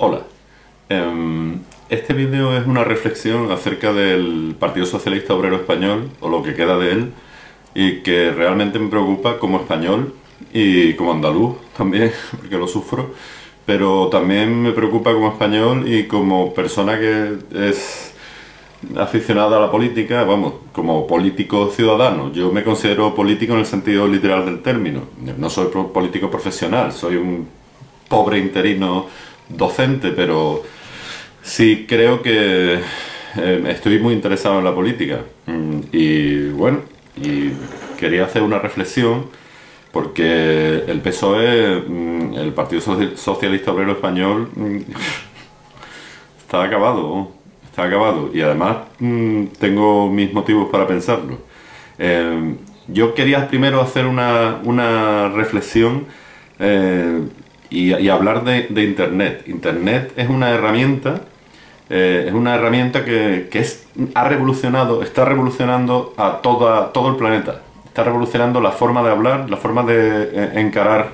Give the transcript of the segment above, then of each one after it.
Hola, este vídeo es una reflexión acerca del Partido Socialista Obrero Español, o lo que queda de él, y que realmente me preocupa como español y como andaluz también, porque lo sufro, pero también me preocupa como español y como persona que es aficionada a la política, vamos, como político ciudadano. Yo me considero político en el sentido literal del término. No soy político profesional, soy un pobre interino docente, pero sí creo que estoy muy interesado en la política. Y bueno, y quería hacer una reflexión porque el PSOE, el Partido Socialista Obrero Español, está acabado, está acabado. Y además tengo mis motivos para pensarlo. Yo quería primero hacer una reflexión y hablar de Internet. Internet es una herramienta que ha revolucionado, está revolucionando a todo el planeta. Está revolucionando la forma de hablar, la forma de encarar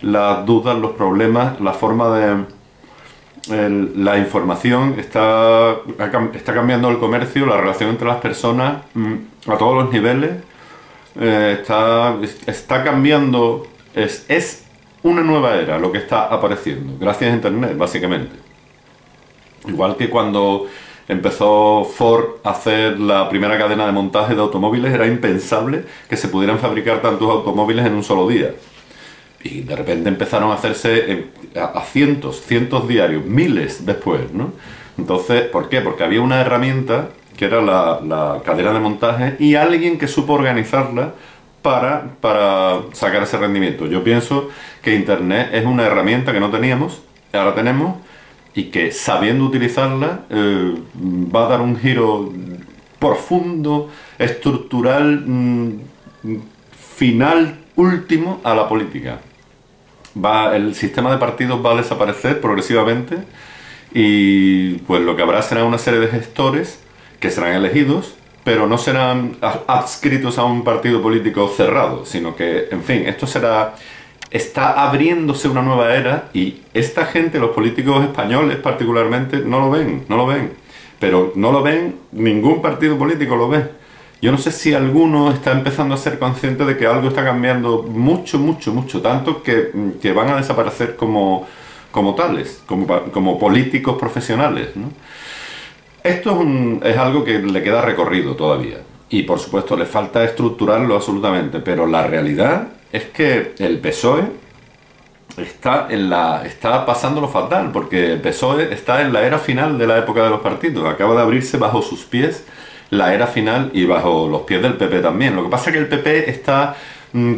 las dudas, los problemas, la forma de la información. Está cambiando el comercio, la relación entre las personas a todos los niveles. Está cambiando. Es una nueva era lo que está apareciendo, gracias a Internet, básicamente. Igual que cuando empezó Ford a hacer la primera cadena de montaje de automóviles, era impensable que se pudieran fabricar tantos automóviles en un solo día. Y de repente empezaron a hacerse a cientos diarios, miles después, ¿no? Entonces, ¿por qué? Porque había una herramienta que era la cadena de montaje y alguien que supo organizarla para sacar ese rendimiento. Yo pienso que Internet es una herramienta que no teníamos, ahora tenemos, y que sabiendo utilizarla va a dar un giro profundo, estructural, final, último a la política. El sistema de partidos va a desaparecer progresivamente y pues lo que habrá será una serie de gestores que serán elegidos, pero no serán adscritos a un partido político cerrado, sino que, en fin, esto será... Está abriéndose una nueva era y esta gente, los políticos españoles particularmente, no lo ven. Pero no lo ven, ningún partido político lo ve. Yo no sé si alguno está empezando a ser consciente de que algo está cambiando mucho, tanto que van a desaparecer como tales, como políticos profesionales, ¿no? Esto es algo que le queda recorrido todavía y por supuesto le falta estructurarlo absolutamente, pero la realidad es que el PSOE está pasándolo fatal, porque el PSOE está en la era final de la época de los partidos. Acaba de abrirse bajo sus pies la era final y bajo los pies del PP también. Lo que pasa es que el PP está,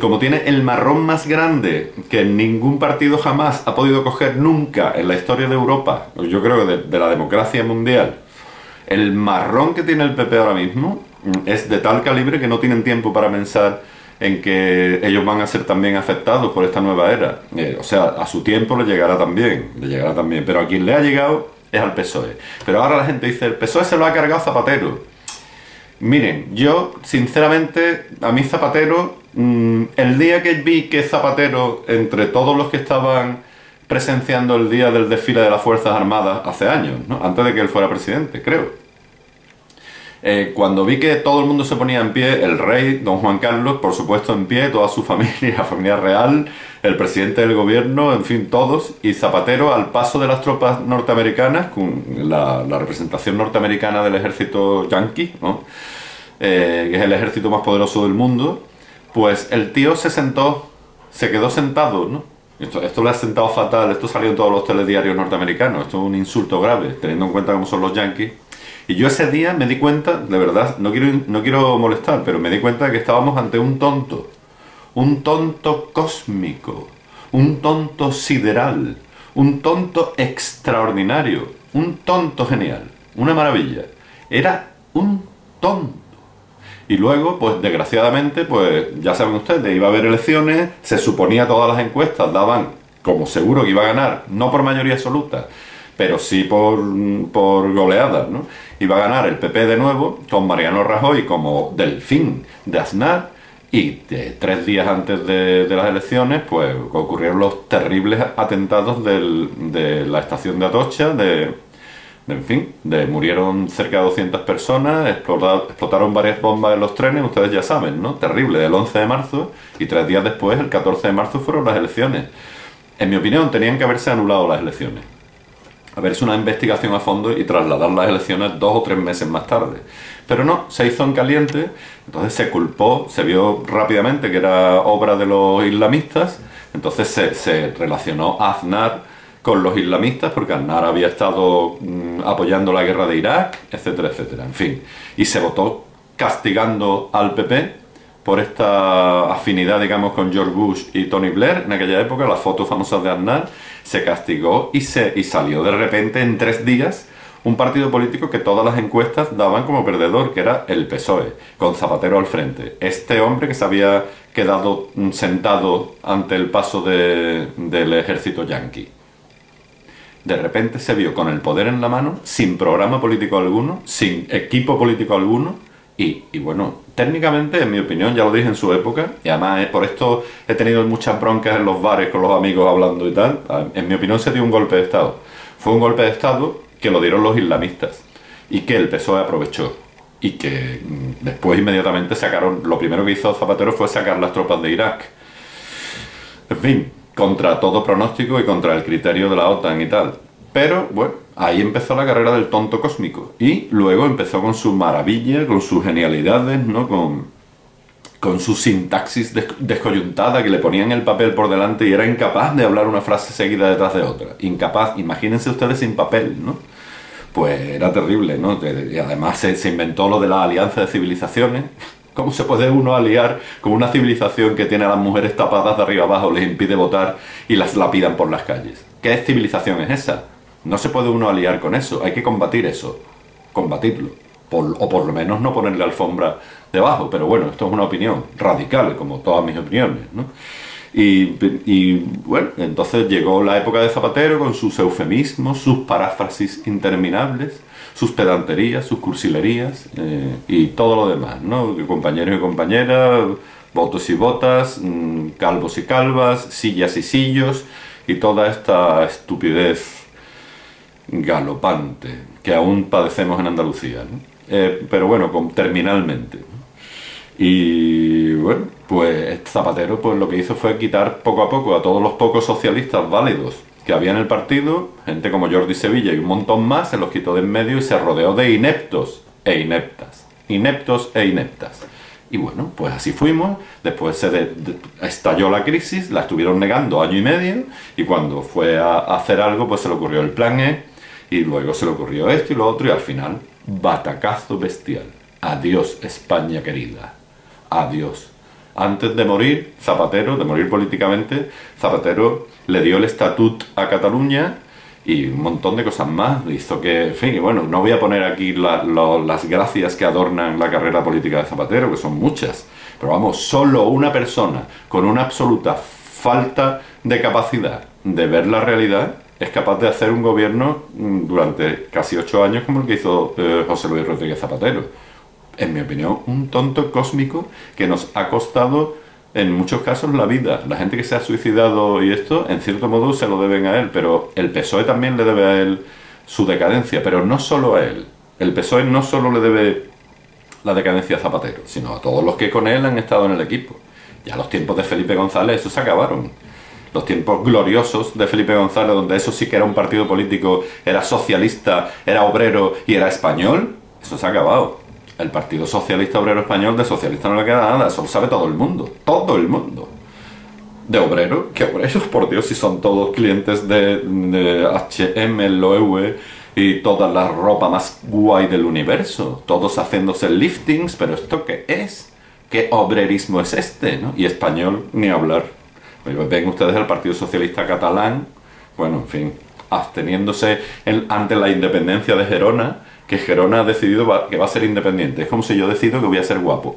como tiene el marrón más grande que ningún partido jamás ha podido coger nunca en la historia de Europa, yo creo que de la democracia mundial. El marrón que tiene el PP ahora mismo es de tal calibre que no tienen tiempo para pensar en que ellos van a ser también afectados por esta nueva era. O sea, a su tiempo le llegará también, pero a quien le ha llegado es al PSOE. Pero ahora la gente dice, el PSOE se lo ha cargado Zapatero. Miren, yo sinceramente, a mí Zapatero, el día que vi que Zapatero, entre todos los que estaban presenciando el día del desfile de las Fuerzas Armadas hace años, ¿no? Antes de que él fuera presidente, creo. Cuando vi que todo el mundo se ponía en pie, el rey, don Juan Carlos, por supuesto en pie, toda su familia, la familia real, el presidente del gobierno, en fin, todos, y Zapatero al paso de las tropas norteamericanas, con la representación norteamericana del ejército yanqui, ¿no? Que es el ejército más poderoso del mundo, pues el tío se sentó, se quedó sentado, ¿no? Esto le ha sentado fatal, esto salió en todos los telediarios norteamericanos, esto es un insulto grave, teniendo en cuenta cómo son los yanquis. Y yo ese día me di cuenta, de verdad, no quiero molestar, pero me di cuenta de que estábamos ante un tonto cósmico, un tonto sideral, un tonto extraordinario, un tonto genial, una maravilla. Era un tonto. Y luego, pues desgraciadamente, pues ya saben ustedes, iba a haber elecciones, se suponía todas las encuestas daban como seguro que iba a ganar, no por mayoría absoluta, pero sí por goleadas, ¿no? Iba a ganar el PP de nuevo, con Mariano Rajoy como delfín de Aznar, Y 3 días antes de las elecciones, pues ocurrieron los terribles atentados de la estación de Atocha, murieron cerca de 200 personas, explotaron varias bombas en los trenes, ustedes ya saben, ¿no? Terrible, el 11 de marzo, y 3 días después, el 14 de marzo, fueron las elecciones. En mi opinión, tenían que haberse anulado las elecciones, haberse una investigación a fondo y trasladar las elecciones 2 o 3 meses más tarde. Pero no, se hizo en caliente, entonces se culpó, se vio rápidamente que era obra de los islamistas, entonces se relacionó a Aznar con los islamistas, porque Aznar había estado apoyando la guerra de Irak, etcétera, etcétera, en fin. Y se votó castigando al PP por esta afinidad, digamos, con George Bush y Tony Blair. En aquella época, las fotos famosas de Aznar, se castigó y salió de repente en 3 días... un partido político que todas las encuestas daban como perdedor, que era el PSOE, con Zapatero al frente. Este hombre que se había quedado sentado ante el paso del ejército yanqui. De repente se vio con el poder en la mano, sin programa político alguno, sin equipo político alguno, y bueno, técnicamente, en mi opinión, ya lo dije en su época, y además por esto he tenido muchas broncas en los bares con los amigos hablando y tal, en mi opinión se dio un golpe de Estado. Fue un golpe de Estado que lo dieron los islamistas y que el PSOE aprovechó, y que después inmediatamente sacaron. Lo primero que hizo Zapatero fue sacar las tropas de Irak, en fin, contra todo pronóstico y contra el criterio de la OTAN y tal. Pero bueno, ahí empezó la carrera del tonto cósmico, y luego empezó con su maravilla, con sus genialidades, ¿no? Con su sintaxis descoyuntada, que le ponían el papel por delante y era incapaz de hablar una frase seguida detrás de otra. Incapaz, imagínense ustedes sin papel, ¿no? Pues era terrible, ¿no? Y además se inventó lo de la alianza de civilizaciones. ¿Cómo se puede uno aliar con una civilización que tiene a las mujeres tapadas de arriba abajo, les impide votar y las lapidan por las calles? ¿Qué civilización es esa? No se puede uno aliar con eso, hay que combatir eso, combatirlo. O por lo menos no ponerle alfombra debajo, pero bueno, esto es una opinión radical, como todas mis opiniones, ¿no? Y bueno, entonces llegó la época de Zapatero con sus eufemismos, sus paráfrasis interminables, sus pedanterías, sus cursilerías y todo lo demás, ¿no? Compañeros y compañeras, votos y botas, calvos y calvas, sillas y sillos, y toda esta estupidez galopante que aún padecemos en Andalucía, ¿no? Pero bueno, terminalmente. Y bueno, pues Zapatero pues lo que hizo fue quitar poco a poco a todos los pocos socialistas válidos que había en el partido, gente como Jordi Sevilla y un montón más, se los quitó de en medio y se rodeó de ineptos e ineptas. Ineptos e ineptas. Y bueno, pues así fuimos. Después estalló la crisis, la estuvieron negando año y medio, y cuando fue a hacer algo, pues se le ocurrió el plan E, y luego se le ocurrió esto y lo otro, y al final, batacazo bestial. Adiós, España querida. Adiós. Antes de morir, Zapatero, de morir políticamente, Zapatero le dio el estatut a Cataluña y un montón de cosas más. Hizo que, en fin, y bueno, no voy a poner aquí las gracias que adornan la carrera política de Zapatero, que son muchas. Pero vamos, solo una persona con una absoluta falta de capacidad de ver la realidad es capaz de hacer un gobierno durante casi 8 años como el que hizo José Luis Rodríguez Zapatero. En mi opinión, un tonto cósmico que nos ha costado en muchos casos la vida. La gente que se ha suicidado y esto, en cierto modo, se lo deben a él, pero el PSOE también le debe a él su decadencia, pero no solo a él. El PSOE no solo le debe la decadencia a Zapatero, sino a todos los que con él han estado en el equipo. Ya los tiempos de Felipe González, esos se acabaron. Los tiempos gloriosos de Felipe González, donde eso sí que era un partido político, era socialista, era obrero y era español, eso se ha acabado. El Partido Socialista Obrero Español, de socialista no le queda nada, eso lo sabe todo el mundo, todo el mundo. De obrero, ¿qué obreros? Por Dios, si son todos clientes de H&M, LOEWE y toda la ropa más guay del universo, todos haciéndose liftings, pero ¿esto qué es? ¿Qué obrerismo es este, no? Y español, ni hablar. Ven ustedes el Partido Socialista Catalán, bueno, en fin, absteniéndose ante la independencia de Gerona, que Gerona ha decidido que va a ser independiente. Es como si yo decido que voy a ser guapo.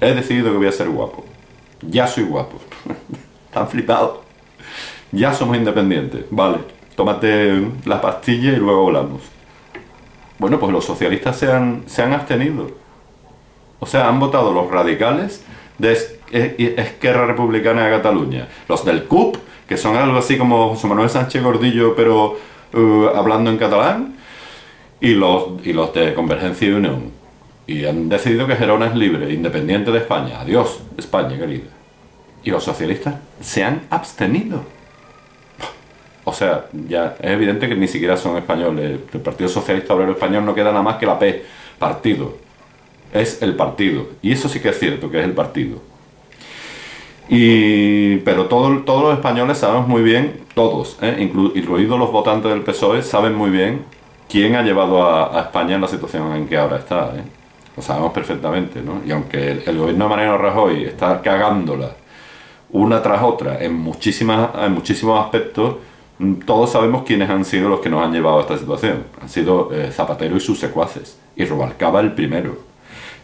He decidido que voy a ser guapo. Ya soy guapo. Están flipados. Ya somos independientes. Vale, tómate la pastilla y luego hablamos. Bueno, pues los socialistas se han abstenido. O sea, han votado los radicales de Esquerra Republicana de Cataluña, los del CUP, que son algo así como José Manuel Sánchez Gordillo pero hablando en catalán, y los de Convergencia y Unión, y han decidido que Gerona es libre, independiente de España. Adiós, España querida. Y los socialistas se han abstenido. O sea, ya es evidente que ni siquiera son españoles. El Partido Socialista Obrero Español no queda nada más que la P, partido. Es el partido. Y eso sí que es cierto, que es el partido. Pero todos los españoles sabemos muy bien, todos, incluidos los votantes del PSOE, saben muy bien quién ha llevado a España en la situación en que ahora está. Lo sabemos perfectamente, ¿no? Y aunque el gobierno de Mariano Rajoy está cagándola una tras otra en muchísimos aspectos, todos sabemos quiénes han sido los que nos han llevado a esta situación. Han sido Zapatero y sus secuaces, y Rubalcaba el primero.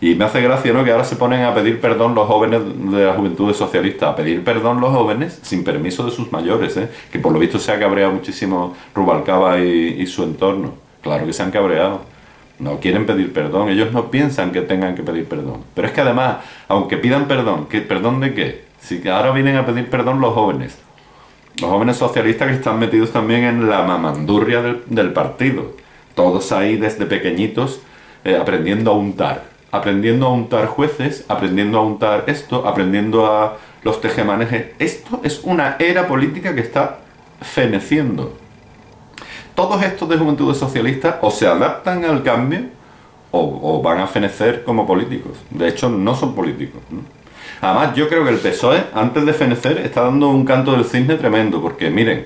Y me hace gracia, ¿no?, que ahora se ponen a pedir perdón los jóvenes de la Juventud Socialista, a pedir perdón los jóvenes sin permiso de sus mayores, que por lo visto se ha cabreado muchísimo Rubalcaba y su entorno. Claro que se han cabreado, no quieren pedir perdón, ellos no piensan que tengan que pedir perdón. Pero es que además, aunque pidan perdón, ¿qué perdón de qué? Si ahora vienen a pedir perdón los jóvenes socialistas que están metidos también en la mamandurria del partido. Todos ahí desde pequeñitos aprendiendo a untar jueces, aprendiendo a untar esto, aprendiendo a los tejemanejes. Esto es una era política que está feneciendo. Todos estos de Juventud Socialista o se adaptan al cambio o van a fenecer como políticos. De hecho, no son políticos, ¿no? Además, yo creo que el PSOE, antes de fenecer, está dando un canto del cisne tremendo, porque miren,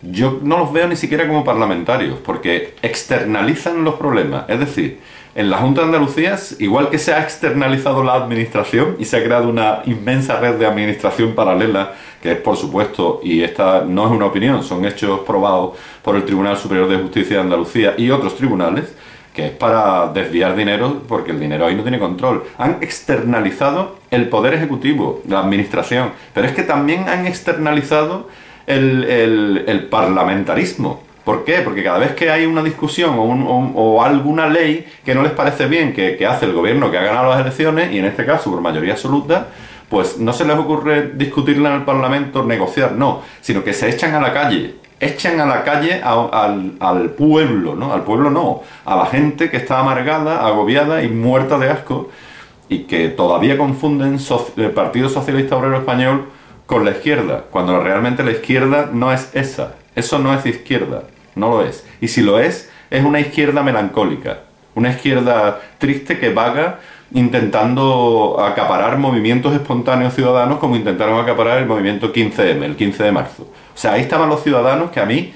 yo no los veo ni siquiera como parlamentarios, porque externalizan los problemas. Es decir, en la Junta de Andalucía, igual que se ha externalizado la administración y se ha creado una inmensa red de administración paralela, que es, por supuesto, y esta no es una opinión, son hechos probados por el Tribunal Superior de Justicia de Andalucía y otros tribunales, que es para desviar dinero, porque el dinero ahí no tiene control. Han externalizado el poder ejecutivo, la administración, pero es que también han externalizado el parlamentarismo. ¿Por qué? Porque cada vez que hay una discusión o alguna ley que no les parece bien, que hace el gobierno que ha ganado las elecciones, y en este caso por mayoría absoluta, pues no se les ocurre discutirla en el Parlamento, negociar, no, sino que se echan a la calle. Echan a la calle al pueblo, ¿no? Al pueblo no, a la gente que está amargada, agobiada y muerta de asco, y que todavía confunden el Partido Socialista Obrero Español con la izquierda, cuando realmente la izquierda no es esa. Eso no es izquierda, no lo es. Y si lo es una izquierda melancólica, una izquierda triste que vaga intentando acaparar movimientos espontáneos ciudadanos, como intentaron acaparar el movimiento 15M, el 15 de marzo. O sea, ahí estaban los ciudadanos que a mí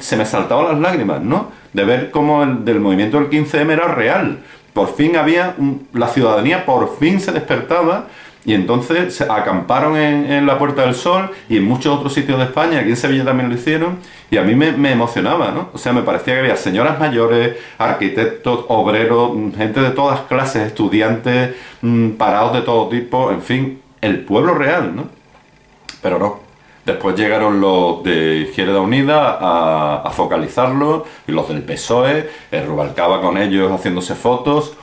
se me saltaban las lágrimas, ¿no? De ver cómo el del movimiento del 15M era real. Por fin había, la ciudadanía por fin se despertaba, y entonces se acamparon en la Puerta del Sol y en muchos otros sitios de España. Aquí en Sevilla también lo hicieron, y a mí me emocionaba, ¿no? O sea, me parecía que había señoras mayores, arquitectos, obreros, gente de todas clases, estudiantes, parados de todo tipo, en fin, el pueblo real, ¿no? Pero no. Después llegaron los de Izquierda Unida a focalizarlo, y los del PSOE, Rubalcaba con ellos haciéndose fotos,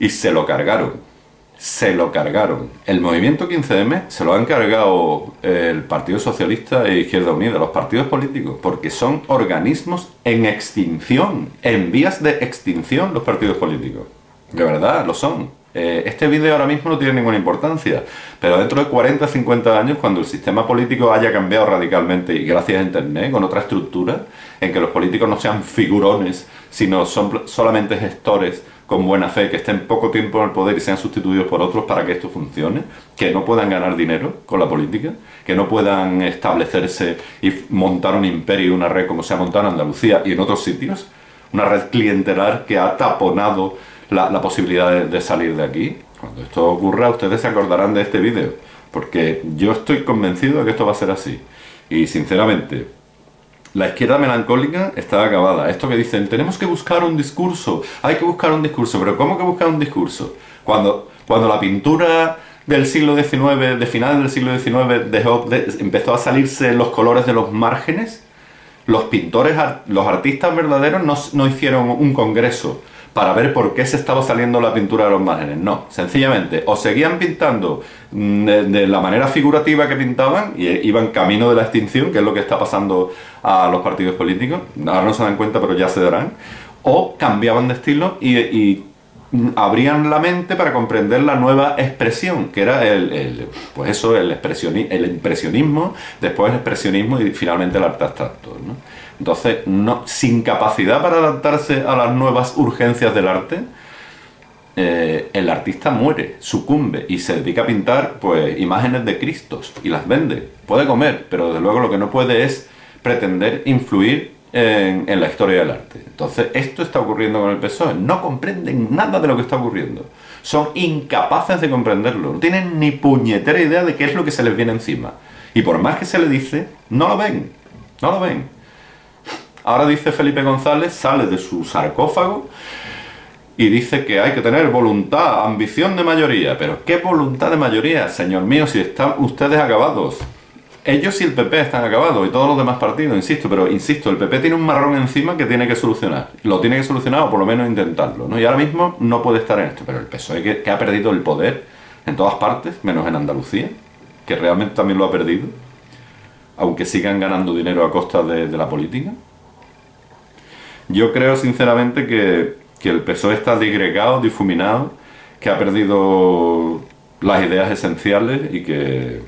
y se lo cargaron. Se lo cargaron. El movimiento 15M se lo han cargado el Partido Socialista e Izquierda Unida, los partidos políticos, porque son organismos en extinción, en vías de extinción los partidos políticos. De verdad, lo son. Este vídeo ahora mismo no tiene ninguna importancia, pero dentro de 40 o 50 años, cuando el sistema político haya cambiado radicalmente, y gracias a Internet, con otra estructura, en que los políticos no sean figurones, sino son solamente gestores con buena fe, que estén poco tiempo en el poder y sean sustituidos por otros para que esto funcione, que no puedan ganar dinero con la política, que no puedan establecerse y montar un imperio y una red como se ha montado en Andalucía y en otros sitios, una red clientelar que ha taponado la posibilidad de salir de aquí. Cuando esto ocurra, ustedes se acordarán de este vídeo, porque yo estoy convencido de que esto va a ser así. Y sinceramente, la izquierda melancólica está acabada. Esto que dicen, tenemos que buscar un discurso, hay que buscar un discurso, pero ¿cómo que buscar un discurso? Cuando la pintura del siglo XIX, de finales del siglo XIX, empezó a salirse los colores de los márgenes, los pintores, los artistas verdaderos no hicieron un congreso para ver por qué se estaba saliendo la pintura de los márgenes. No, sencillamente, o seguían pintando de la manera figurativa que pintaban y iban camino de la extinción, que es lo que está pasando a los partidos políticos, ahora no se dan cuenta pero ya se darán, o cambiaban de estilo y abrían la mente para comprender la nueva expresión, que era el impresionismo, después el expresionismo y finalmente el arte abstracto, ¿no? Entonces, no, sin capacidad para adaptarse a las nuevas urgencias del arte, el artista muere, sucumbe y se dedica a pintar pues imágenes de Cristos y las vende. Puede comer, pero desde luego lo que no puede es pretender influir en la historia del arte. Entonces, esto está ocurriendo con el PSOE. No comprenden nada de lo que está ocurriendo. Son incapaces de comprenderlo. No tienen ni puñetera idea de qué es lo que se les viene encima. Y por más que se les dice, no lo ven. No lo ven. Ahora dice Felipe González, sale de su sarcófago y dice que hay que tener voluntad, ambición de mayoría. Pero ¿qué voluntad de mayoría, señor mío, si están ustedes acabados? Ellos y el PP están acabados, y todos los demás partidos, insisto, pero insisto, el PP tiene un marrón encima que tiene que solucionar. Lo tiene que solucionar o por lo menos intentarlo, ¿no? Y ahora mismo no puede estar en esto, pero el PSOE que ha perdido el poder en todas partes, menos en Andalucía, que realmente también lo ha perdido, aunque sigan ganando dinero a costa de la política. Yo creo sinceramente que el PSOE está disgregado, difuminado, que ha perdido las ideas esenciales y que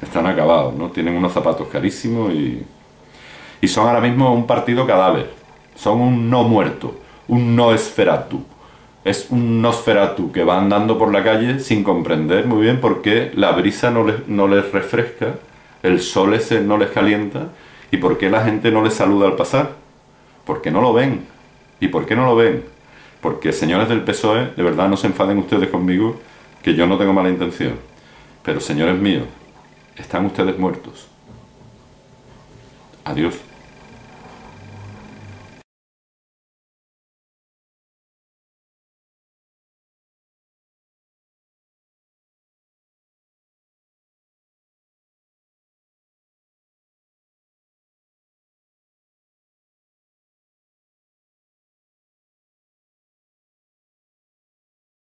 están acabados, ¿no? Tienen unos zapatos carísimos y son ahora mismo un partido cadáver. Son un no muerto, un no esferatu. Es un nosferatu que va andando por la calle sin comprender muy bien por qué la brisa no les refresca, el sol ese no les calienta y por qué la gente no les saluda al pasar. Porque no lo ven. ¿Y por qué no lo ven? Porque, señores del PSOE, de verdad no se enfaden ustedes conmigo, que yo no tengo mala intención. Pero, señores míos, están ustedes muertos. Adiós.